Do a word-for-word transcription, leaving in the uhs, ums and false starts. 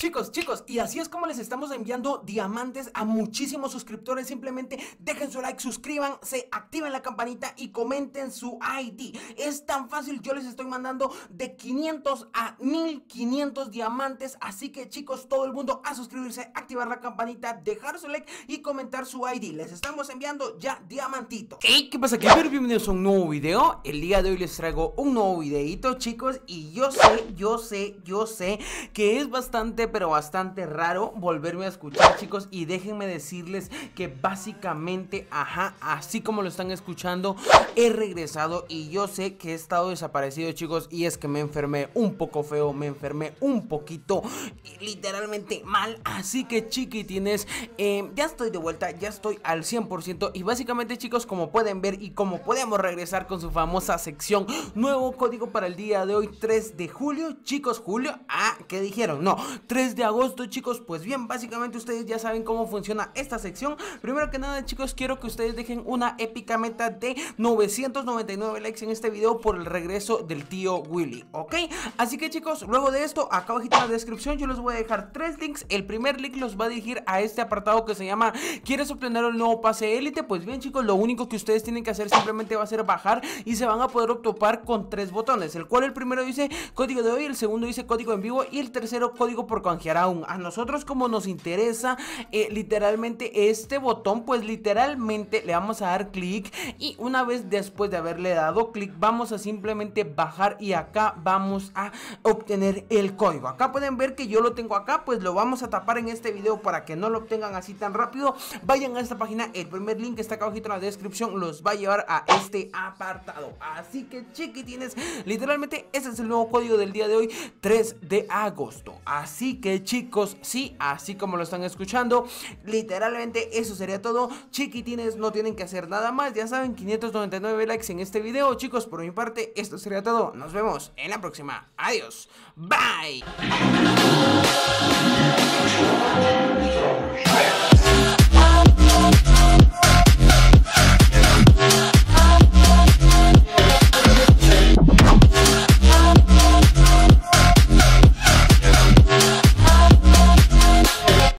Chicos, chicos, y así es como les estamos enviando diamantes a muchísimos suscriptores. Simplemente dejen su like, suscríbanse, activen la campanita y comenten su I D. Es tan fácil, yo les estoy mandando de quinientos a mil quinientos diamantes. Así que chicos, todo el mundo a suscribirse, activar la campanita, dejar su like y comentar su I D. Les estamos enviando ya diamantitos. Hey, ¿qué pasa aquí? Bienvenidos a un nuevo video. El día de hoy les traigo un nuevo videito, chicos. Y yo sé, yo sé, yo sé que es bastante pero bastante raro volverme a escuchar, chicos, y déjenme decirles que básicamente, ajá, así como lo están escuchando, he regresado y yo sé que he estado desaparecido, chicos, y es que me enfermé un poco feo, me enfermé un poquito, literalmente mal, así que chiquitines, eh, ya estoy de vuelta, ya estoy al cien por ciento y básicamente, chicos, como pueden ver y como podemos regresar con su famosa sección, nuevo código para el día de hoy, tres de julio, chicos, julio, ah, ¿qué dijeron? No, tres de agosto, chicos. Pues bien, básicamente ustedes ya saben cómo funciona esta sección. Primero que nada, chicos, quiero que ustedes dejen una épica meta de novecientos noventa y nueve likes en este video por el regreso del tío Willy, ¿ok? Así que chicos, luego de esto, acá abajito en la descripción yo les voy a dejar tres links. El primer link los va a dirigir a este apartado que se llama ¿quieres obtener el nuevo pase élite? Pues bien, chicos, lo único que ustedes tienen que hacer simplemente va a ser bajar y se van a poder topar con tres botones, el cual el primero dice código de hoy, el segundo dice código en vivo y el tercero código por canjear aún. A nosotros como nos interesa eh, literalmente este botón, pues literalmente le vamos a dar clic y una vez después de haberle dado clic vamos a simplemente bajar y acá vamos a obtener el código. Acá pueden ver que yo lo tengo acá, pues lo vamos a tapar en este video para que no lo obtengan así tan rápido. Vayan a esta página, el primer link que está acá abajito en la descripción los va a llevar a este apartado. Así que chiquitines, literalmente ese es el nuevo código del día de hoy, tres de agosto. Así Así que chicos, sí, así como lo están escuchando, literalmente eso sería todo, chiquitines, no tienen que hacer nada más, ya saben, quinientos noventa y nueve likes en este video, chicos, por mi parte esto sería todo, nos vemos en la próxima, adiós, bye.